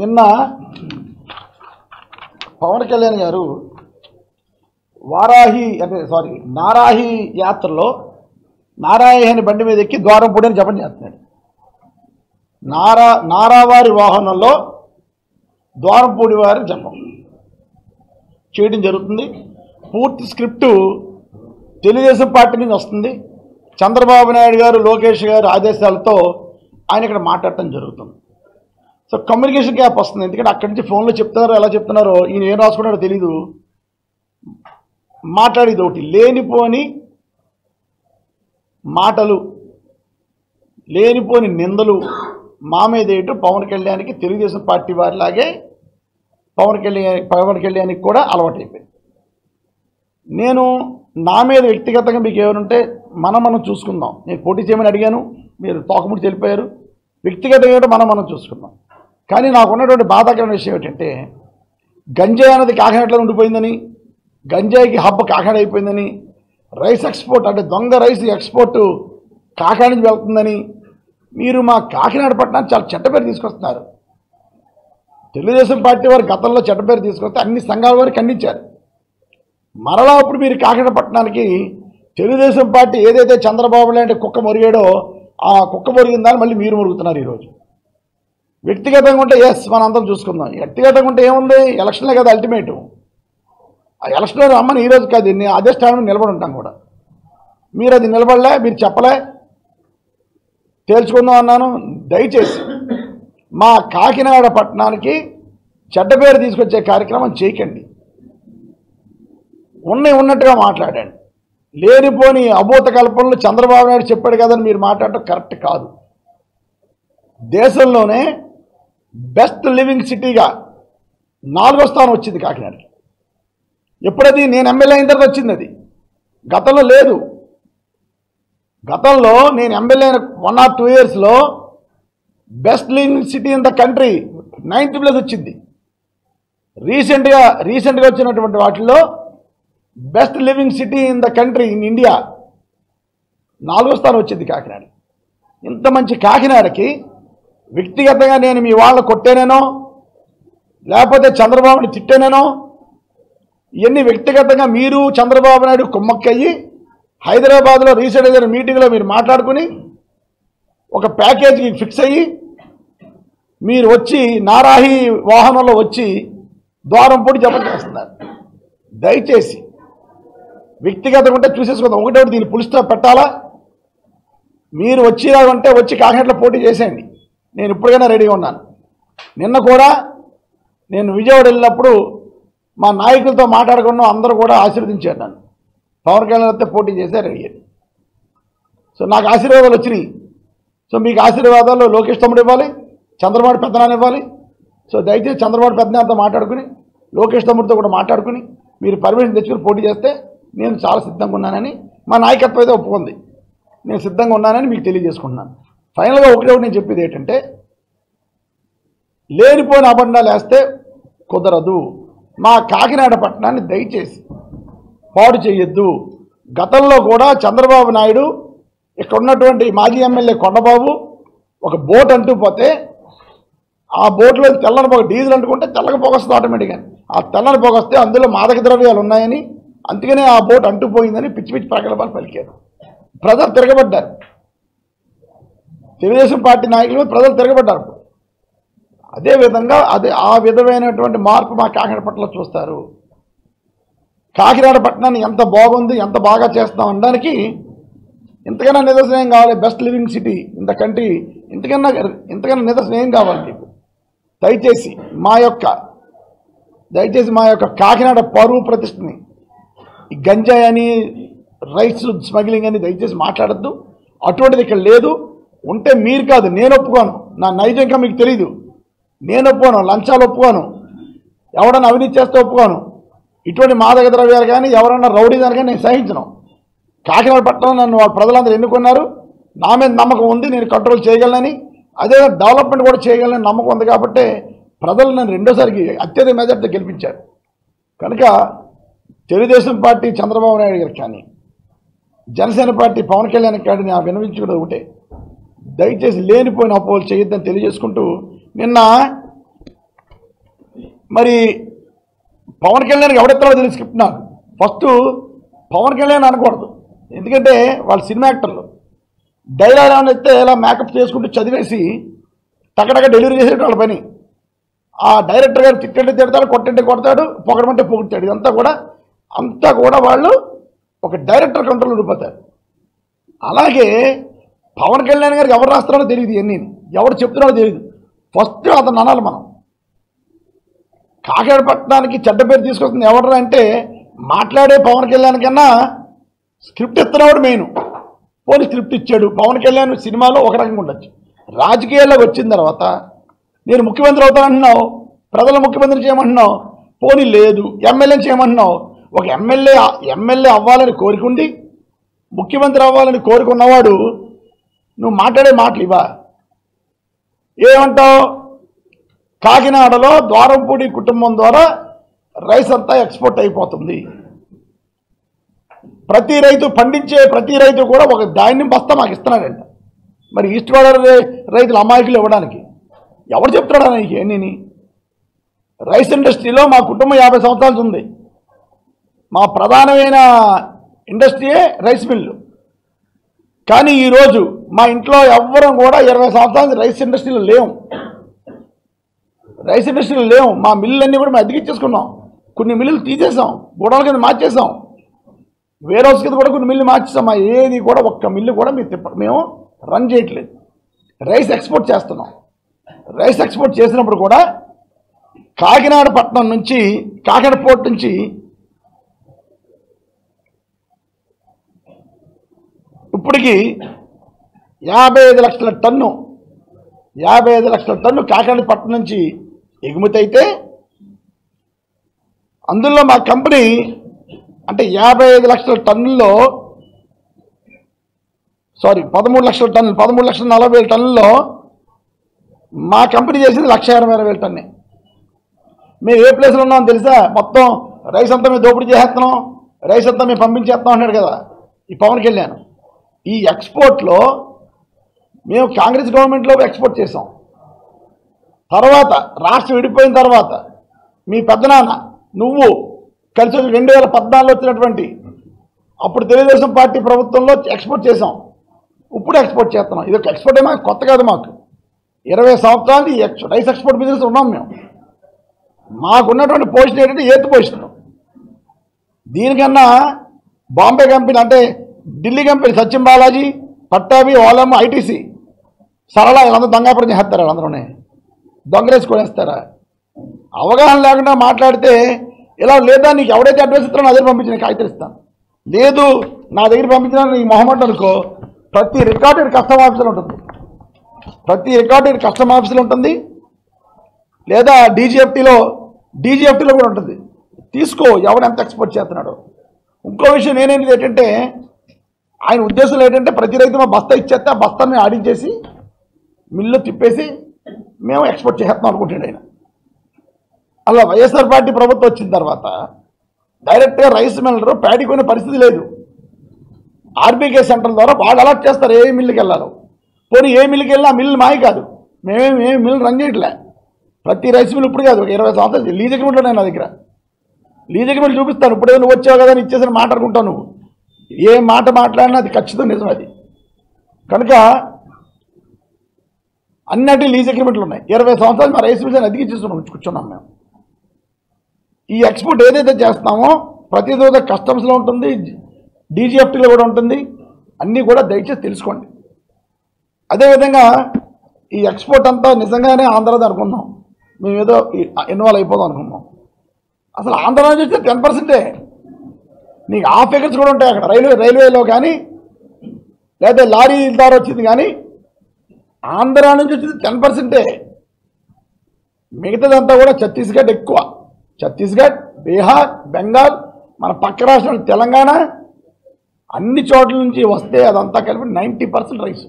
నిన్న పవన్ కళ్యాణ్ గారు నారాహి యాత్రలో నారాయణ బండి మీద ఎక్కి ద్వారంపూడి అని జపం చేస్తున్నాడు. నారావారి వాహనంలో ద్వారంపూడి వారి జపం చేయడం జరుగుతుంది. పూర్తి స్క్రిప్టు తెలుగుదేశం పార్టీ నుంచి వస్తుంది. చంద్రబాబు నాయుడు గారు, లోకేష్ గారు ఆదేశాలతో ఆయన ఇక్కడ మాట్లాడటం జరుగుతుంది. సో కమ్యూనికేషన్ గ్యాప్ వస్తుంది. ఎందుకంటే అక్కడి నుంచి ఫోన్లో చెప్తున్నారో ఎలా చెప్తున్నారో ఈయన ఏం రాసుకున్నారో తెలీదు. మాట్లాడేది ఒకటి, లేనిపోని మాటలు, లేనిపోని నిందలు మామేదేటు పవన్ కళ్యాణ్కి తెలుగుదేశం పార్టీ వారిలాగే పవన్ కళ్యాణ్కి కూడా అలవాటైపోయింది. నేను నా మీద వ్యక్తిగతంగా మీకు ఏమనుంటే మనం చూసుకుందాం. నేను పోటీ చేయమని అడిగాను, మీరు తోకముడి తెలిపారు. వ్యక్తిగతంగా ఏంటో మనం చూసుకుందాం. కానీ నాకు ఉన్నటువంటి బాధాకరమైన విషయం ఏంటంటే, గంజాయి అనేది కాకినాడలో ఉండిపోయిందని, గంజాయికి హబ్ కాకినాడ అయిపోయిందని, రైస్ ఎక్స్పోర్ట్ అంటే దొంగ రైస్ ఎక్స్పోర్ట్ కాకినాడ నుంచి వెళ్తుందని మీరు మా కాకినాడ పట్టణానికి చాలా చెడ్డ పేరు తీసుకొస్తున్నారు. తెలుగుదేశం పార్టీ వారు గతంలో చెడ్డ పేరు తీసుకొస్తే అన్ని సంఘాల వారు ఖండించారు. మరలా అప్పుడు మీరు కాకినాడ పట్టణానికి తెలుగుదేశం పార్టీ ఏదైతే చంద్రబాబు లాంటి కుక్క మురిగాడో ఆ కుక్క మురిగిందని మళ్ళీ మీరు మురుగుతున్నారు ఈరోజు. వ్యక్తిగతంగా ఉంటే ఎస్ మనం అందరం చూసుకుందాం. వ్యక్తిగతంగా ఉంటే ఏముంది, ఎలక్షన్లే కదా అల్టిమేటు. ఆ ఎలక్షన్లో రమ్మని ఈరోజు కాదు, నేను అదే స్టాండ్ నిలబడి ఉంటాం కూడా. మీరు అది నిలబడలే, మీరు చెప్పలే, తేల్చుకుందాం అన్నాను. దయచేసి మా కాకినాడ పట్టణానికి చెడ్డ పేరు తీసుకొచ్చే కార్యక్రమం చేయకండి. ఉన్నట్టుగా మాట్లాడండి. లేనిపోని అభూత కల్పనలు చంద్రబాబు నాయుడు చెప్పాడు కదని మీరు మాట్లాడటం కరెక్ట్ కాదు. దేశంలోనే బెస్ట్ లివింగ్ సిటీగా 4వ స్థానం వచ్చింది కాకినాడకి. ఎప్పుడది? నేను ఎమ్మెల్యే అయిన తర్వాత వచ్చింది. అది గతంలో లేదు. గతంలో నేను ఎమ్మెల్యే అయిన 1 or 2 ఇయర్స్లో best living city in the country 9th place వచ్చింది. రీసెంట్గా వచ్చినటువంటి వాటిల్లో best living city in the country in India 4వ స్థానం వచ్చింది కాకినాడ. ఇంత మంచి కాకినాడకి వ్యక్తిగతంగా నేను మీ వాళ్ళని కొట్టేనేనో, లేకపోతే చంద్రబాబుని తిట్టేనేనో, ఇవన్నీ వ్యక్తిగతంగా మీరు చంద్రబాబు నాయుడు కుమ్మక్కయ్యి హైదరాబాద్లో రీసెంట్ అయిన మీటింగ్లో మీరు మాట్లాడుకుని ఒక ప్యాకేజీకి ఫిక్స్ అయ్యి మీరు వచ్చి నారాహి వాహనంలో వచ్చి ద్వారంపూడి జపం చేస్తున్నారు. దయచేసి వ్యక్తిగతంగా ఉంటే చూసేసుకుందాం. ఒకటి దీన్ని పులిస్తా పెట్టాలా? మీరు వచ్చినారంటే వచ్చి కాకినాడలో పోటీ చేసేయండి. నేను ఇప్పటికైనా రెడీగా ఉన్నాను. నిన్న కూడా నేను విజయవాడ వెళ్ళినప్పుడు మా నాయకులతో మాట్లాడుకున్నాం. అందరూ కూడా ఆశీర్వదించారు నన్ను. పవన్ కళ్యాణ్ అయితే పోటీ చేశారు, రెడీ. సో నాకు ఆశీర్వాదాలు వచ్చినాయి. సో మీకు ఆశీర్వాదాలు లోకేష్ తమ్ముడు ఇవ్వాలి, చంద్రబాబు పెద్దనాన్న ఇవ్వాలి. సో దయచేసి చంద్రబాబు పెద్దనాన్నతో మాట్లాడుకుని, లోకేష్ తమ్ముడితో కూడా మాట్లాడుకుని మీరు పర్మిషన్ తెచ్చుకుని పోటీ చేస్తే నేను చాలా సిద్ధంగా ఉన్నానని మా నాయకత్వం అయితే ఒప్పుకుంది. నేను సిద్ధంగా ఉన్నానని మీకు తెలియజేసుకుంటున్నాను. ఫైనల్గా ఒకటి నేను చెప్పేది ఏంటంటే, లేనిపోయిన అబండాలు వేస్తే కుదరదు. మా కాకినాడ పట్టణాన్ని దయచేసి పాడు చేయొద్దు. గతంలో కూడా చంద్రబాబు నాయుడు ఇక్కడ ఉన్నటువంటి మాజీ ఎమ్మెల్యే కొండబాబు ఒక బోట్ అంటూ పోతే ఆ బోట్లో తెల్లని పొగ, డీజిల్ అంటుకుంటే తెల్లగా పొగొస్తుంది ఆటోమేటిక్గా. ఆ తెల్లని పొగొస్తే అందులో మాదక ద్రవ్యాలు ఉన్నాయని, అందుకనే ఆ బోట్ అంటుపోయిందని పిచ్చి పిచ్చి ప్రకల్పాలు పలికారు. ప్రజలు తిరగబడ్డారు. తెలుగుదేశం పార్టీ నాయకులు ప్రజలు తిరగబడ్డారు. అదేవిధంగా ఆ విధమైనటువంటి మార్పు మా కాకినాడ పట్టణంలో చూస్తారు. కాకినాడ పట్టణాన్ని ఎంత బాగుంది, ఎంత బాగా చేస్తాం అనడానికి ఇంతకన్నా నిదర్శనం ఏం కావాలి? Best living city in the country, ఇంతకన్నా నిదర్శనం ఏం కావాలి మీకు? దయచేసి మా యొక్క కాకినాడ పరువు ప్రతిష్టని ఈ గంజాయి అని, రైస్ స్మగ్లింగ్ అని దయచేసి మాట్లాడద్దు. అటువంటిది ఇక్కడ లేదు. ఉంటే మీరు కాదు, నేను ఒప్పుకోను. నా నైజం ఇంకా మీకు తెలీదు. నేను ఒప్పుకోను, లంచాలు ఒప్పుకోను, ఎవడన్నా అవినీతి చేస్తే ఒప్పుకోను, ఇటువంటి మాదక ద్రవ్యాలు కానీ ఎవరన్నా రౌడీజాన్ని కానీ నేను సహించను. కాకినాడ పట్టణం నన్ను ప్రజలందరూ ఎన్నుకున్నారు. నా మీద నమ్మకం ఉంది, నేను కంట్రోల్ చేయగలనని, అదే డెవలప్మెంట్ కూడా చేయగలనని నమ్మకం ఉంది కాబట్టి ప్రజలు నన్ను రెండోసారికి అత్యధిక మెజార్టీతో గెలిపించారు. కనుక తెలుగుదేశం పార్టీ చంద్రబాబు నాయుడు గారికి కానీ, జనసేన పార్టీ పవన్ కళ్యాణ్ కానీ నేను విన్నవించుకున్నది ఒకటే, దయచేసి లేనిపోయిన అపోహలు చేయొద్దని తెలియజేసుకుంటూ నిన్న मरी పవన్ కళ్యాణ్ ఎవడెత్తాడో తెలుసుకుంటున్నాను ఫస్ట్ పవన్ కళ్యాణ్ అనకూడదు ఎందుకంటే వాళ్ళ సినిమా యాక్టర్లు డైలాగ్ రానిస్తే ఇలా మేకప్ చేసుకుంటూ చదివేసి టకటక డెలివరీ చేసేట వాళ్ళ పని ఆ డైరెక్టర్ గారు తిట్టండి తిడతాడు కొట్టండి కొడతాడు పొగడమంటే పొగుడతాడు అంతా కూడా వాళ్ళు ఒక డైరెక్టర్ కంట్రోల్ ఉండిపోతారు అలాగే పవన్ కళ్యాణ్ గారికి ఎవరు రాస్తారో తెలియదు ఎన్ని ఎవరు చెప్తారో తెలియదు ఫస్ట్ అతను అనాలి మనం కాగడపట్నానికి చెడ్డ పేరు తీసుకొస్తుంది ఎవరు అంటే మాట్లాడే పవన్ కళ్యాణ్ కన్నా స్క్రిప్ట్ ఇస్తున్నవాడు మెయిన్ పోనీ స్క్రిప్ట్ ఇచ్చాడు పవన్ కళ్యాణ్ సినిమాలో ఒక రకంగా ఉండొచ్చు రాజకీయాల్లోకి వచ్చిన తర్వాత నేను ముఖ్యమంత్రి అవుతానంటున్నావు ప్రజల ముఖ్యమంత్రి చేయమంటున్నావు పోనీ లేదు ఎమ్మెల్యేని చేయమంటున్నావు ఒక ఎమ్మెల్యే అవ్వాలని కోరుకుండి ముఖ్యమంత్రి అవ్వాలని కోరుకున్నవాడు నువ్వు మాట్లాడే మాటలు ఇవా ఏమంటావు కాకినాడలో ద్వారంపూడి కుటుంబం ద్వారా రైస్ అంతా ఎక్స్పోర్ట్ అయిపోతుంది ప్రతి రైతు పండించే ప్రతి రైతు కూడా ఒక ధాన్యం బస్తా మాకు ఇస్తున్నాడంట మరి ఈస్ట్ గోదావరి రైతులు అమాయకులు ఇవ్వడానికి ఎవరు చెప్తాడా నీకు ఎన్ని రైస్ ఇండస్ట్రీలో మా కుటుంబం 50 సంవత్సరాలు ఉంది మా ప్రధానమైన ఇండస్ట్రీయే రైస్ మిల్లు కానీ ఈరోజు మా ఇంట్లో ఎవ్వరం కూడా 20 సంవత్సరాలు రైస్ ఇండస్ట్రీలో లేవు రైస్ ఇండస్ట్రీలు లేవు మా మిల్లులన్నీ కూడా మేము అద్దెకిచ్చేసుకున్నాం కొన్ని మిల్లులు తీసేసాం గోడౌన్ కింద మార్చేసాం వేరే హౌస్ కింద కూడా కొన్ని మిల్లు మార్చేసాం ఏది కూడా ఒక్క మిల్లు కూడా మేము రన్ చేయట్లేదు రైస్ ఎక్స్పోర్ట్ చేస్తున్నాం రైస్ ఎక్స్పోర్ట్ చేసినప్పుడు కూడా కాకినాడ పట్టణం నుంచి కాకినాడ పోర్ట్ నుంచి ఇప్పటికి 55 లక్షల టన్ను కాకినాడ పట్టణం నుంచి ఎగుమతి అయితే అందులో మా కంపెనీ అంటే 55 లక్షల టన్నుల్లో సారీ 13 లక్షల టన్నులు 13,40,000 టన్నుల్లో మా కంపెనీ చేసింది 1,86,000 టన్నే మేము ఏ ప్లేస్లో ఉన్నామో తెలుసా మొత్తం రైస్ అంతా మేము దోపిడీ చేసేస్తున్నాం రైస్ అంతా మేము పంపించేస్తాం అన్నాడు కదా ఈ పవన్ కళ్యాణ్ ఈ ఎక్స్పోర్ట్లో మేము కాంగ్రెస్ గవర్నమెంట్లో ఎక్స్పోర్ట్ చేసాం తర్వాత రాష్ట్రం విడిపోయిన తర్వాత మీ పెద్దనాన్న నువ్వు కలిసి 2014లో వచ్చినటువంటి అప్పుడు తెలుగుదేశం పార్టీ ప్రభుత్వంలో ఎక్స్పోర్ట్ చేసాం ఇప్పుడు ఎక్స్పోర్ట్ చేస్తున్నాం ఇది ఎక్స్పోర్టే మాకు కొత్త కాదు మాకు 20 సంవత్సరాలు రైస్ ఎక్స్పోర్ట్ బిజినెస్ ఉన్నాం మేము మాకున్నటువంటి పొజిషన్ ఏంటంటే 8వ పొజిషన్ దీనికన్నా బాంబే కంపెనీ అంటే ఢిల్లీ కంపెనీ సత్యం బాలాజీ పట్టాభి ఓలమ్మ ఐటీసీ సరళ వీళ్ళందరూ దొంగపరం చేస్తారా వీళ్ళందరూనే దొంగలేసుకునేస్తారా అవగాహన లేకుండా మాట్లాడితే ఇలా లేదా నీకు ఎవడైతే అడ్వైస్ ఇస్తారో నా దగ్గర పంపించిన కాగితరిస్తాను లేదు నా దగ్గర పంపించిన నీ మొహమాట అనుకో ప్రతి రికార్డెడ్ కస్టమ్ ఆఫీసులు ఉంటుంది లేదా డీజీఎఫ్టీలో కూడా ఉంటుంది తీసుకో ఎవడెంత ఎక్స్పోర్ట్ చేస్తున్నాడు ఇంకో విషయం నేనేది ఏంటంటే ఆయన ఉద్దేశం ఏంటంటే ప్రతి రైతు మా బస్తా ఇచ్చేస్తే ఆ బస్తాను మేము ఆడించేసి మిల్లు తిప్పేసి మేము ఎక్స్పోర్ట్ చేస్తాం అనుకుంటాడు ఆయన అలా వైఎస్ఆర్ పార్టీ ప్రభుత్వం వచ్చిన తర్వాత డైరెక్ట్గా రైస్ మిల్లరు పేడిపోయిన పరిస్థితి లేదు ఆర్బీకే సెంటర్ ద్వారా వాళ్ళు అలాట్ చేస్తారు ఏ మిల్లుకి వెళ్ళాలో పోనీ ఏ మిల్లుకి వెళ్ళినా మిల్లు మాయ కాదు మేమేమి మిల్లు రన్ చేయట్లే ప్రతి రైస్ మిల్లు ఇప్పుడు కాదు 20 సంవత్సరాలు లీజ్ అగ్రిమెంట్ ఉన్నాయి నా దగ్గర లీజ్ అగ్రిమెంట్ చూపిస్తాను ఇప్పుడు నువ్వు వచ్చావు కదా అని ఇచ్చేసి మాట్లాడుకుంటావు నువ్వు ఏ మాట మాట్లాడినా అది ఖచ్చితం నిజం అది కనుక అన్నటి లీజ్ అగ్రిమెంట్లు ఉన్నాయి 20 సంవత్సరాలు మా రైస్ మిల్స్ అధికించేస్తున్నాం కూర్చున్నాం మేము ఈ ఎక్స్పోర్ట్ ఏదైతే చేస్తామో ప్రతి రోజు కస్టమ్స్లో ఉంటుంది డీజీఎఫ్టీలో కూడా ఉంటుంది అన్నీ కూడా దయచేసి తెలుసుకోండి అదేవిధంగా ఈ ఎక్స్పోర్ట్ అంతా నిజంగానే ఆంధ్రది అనుకున్నాం మేము ఏదో ఇన్వాల్వ్ అయిపోదాం అనుకున్నాం అసలు ఆంధ్ర నుంచి వస్తే 10%ఏ నీకు ఆ ఫిగర్స్ కూడా ఉంటాయి అక్కడ రైల్వేలో కానీ లేదా లారీ ద్వారా వచ్చింది కానీ ఆంధ్ర నుంచి వచ్చింది 10%ఏ మిగతాదంతా కూడా ఛత్తీస్గఢ్ ఎక్కువ ఛత్తీస్గఢ్ బీహార్ బెంగాల్ మన పక్క రాష్ట్రాలు తెలంగాణ అన్ని చోట్ల నుంచి వస్తే అదంతా కలిపి 90% రైస్